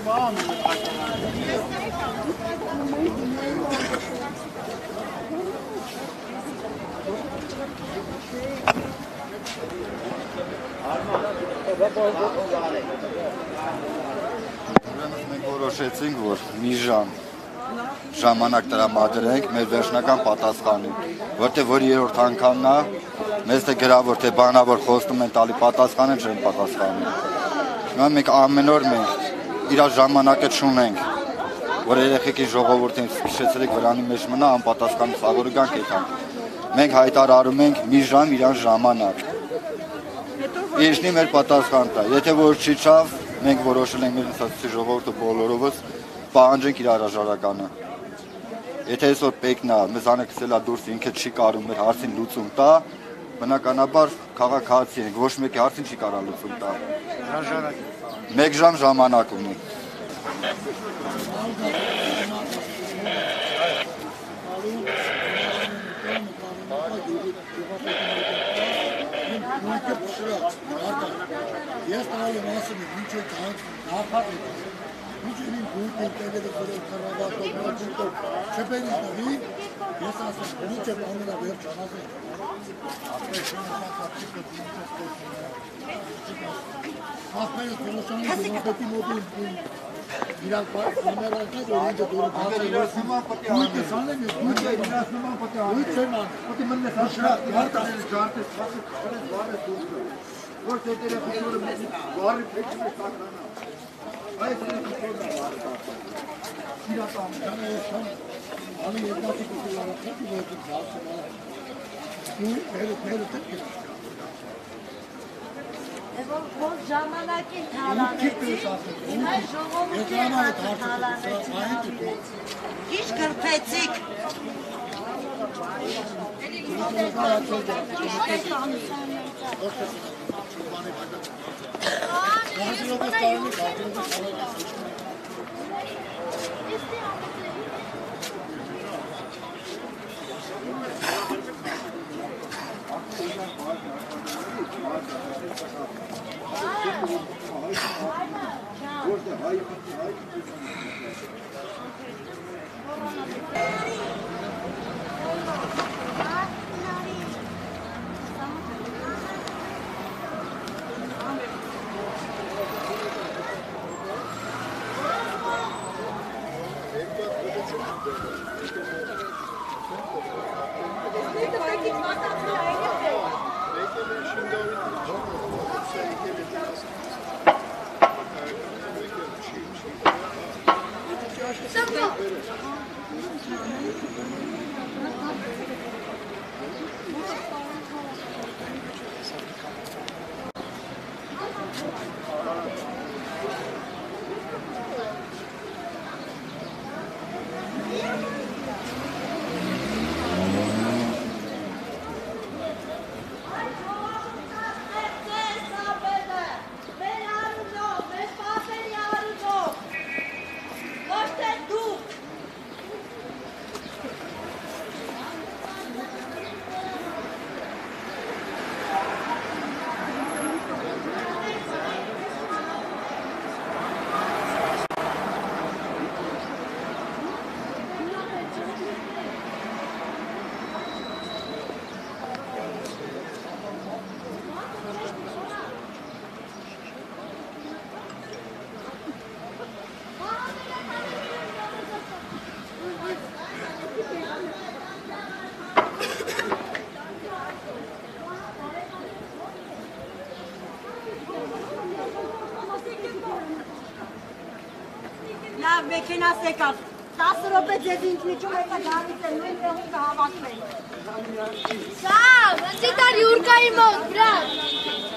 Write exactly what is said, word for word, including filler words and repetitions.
Մենք որ մի ժամ ժամանակ տրամադրենք մեր վերջնական պատասխանին, որտեղ որ երրորդ անգամն է, մեզ թե գրավոր թե բանավոր խոստում են տալի պատասխանը չեն պատասխանում։ Մենք ամեն օր մենք իր ժամանակը չունենք, որ երեխեքի ժողովրդին քշեցրեք վրանի մեջ մնա անպատասխան սավորը գանք եթան։ Մենք հայտարարում ենք մի ժամ իրան ժամանակ։ Ինչն է մեր պատասխանը։ Եթե որ չիչավ, մենք որոշել ենք մեր սոցիալ ժողովուրդը բոլորովս պահանջենք իր հրաժարականը։ Եթե այսօր պեկնա մեզանը քսելա դուրս ինքը չի կարող մեր հարցին լուծում տա, բնականաբար քաղաքացի ենք, ոչ մեկի հարցին չի կարող լուծում տա։ Հրաժարակ։ Մեկ ժամ ժամանակ ունի։ Mücadelenin büyük entegreli kararlar topluluğunda çöperiz tabii. Yasası büyük anlamda bir çanak. Aferin konuşan muhabbeti mobil biraz kamerada görünce doğru bahsediyorsunuz. Büyük insanlar büyük insanlar büyük insanlar. Peki ben de sana her tane kartı satın alırız var et doğru. Ortada telefonu var et peşime takana. Hayır, biraz daha. Anı yedinci kutulara çok güzel bir dağılmalar. Bu evet evet evet. Evo bu zamana ki talaneti. İnay joğomu ki talaneti. Hiç kırpetsik. Մեքենաս եկավ, տասը րոպե ձեզ ինձ միջում եկա դարից է, նույն տեղում կհավաքվենք։ Սա, Սիտար Յուրկայի մոտ, բրան։